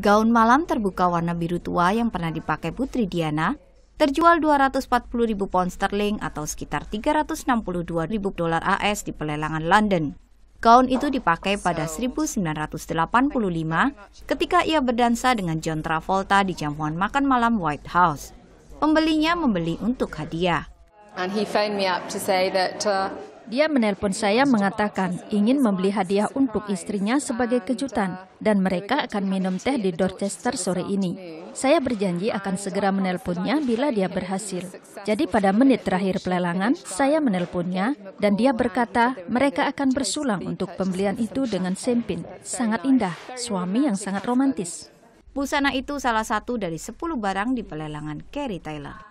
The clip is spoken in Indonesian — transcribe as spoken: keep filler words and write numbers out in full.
Gaun malam terbuka warna biru tua yang pernah dipakai Putri Diana terjual dua ratus empat puluh ribu pound sterling atau sekitar tiga ratus enam puluh dua ribu dolar A S di pelelangan London. Gaun itu dipakai pada seribu sembilan ratus delapan puluh lima ketika ia berdansa dengan John Travolta di jamuan makan malam White House. Pembelinya membeli untuk hadiah. Dia menelpon saya mengatakan ingin membeli hadiah untuk istrinya sebagai kejutan dan mereka akan minum teh di Dorchester sore ini. Saya berjanji akan segera menelponnya bila dia berhasil. Jadi pada menit terakhir pelelangan, saya menelponnya dan dia berkata mereka akan bersulang untuk pembelian itu dengan sempin. Sangat indah, suami yang sangat romantis. Busana itu salah satu dari sepuluh barang di pelelangan Kerry Taylor.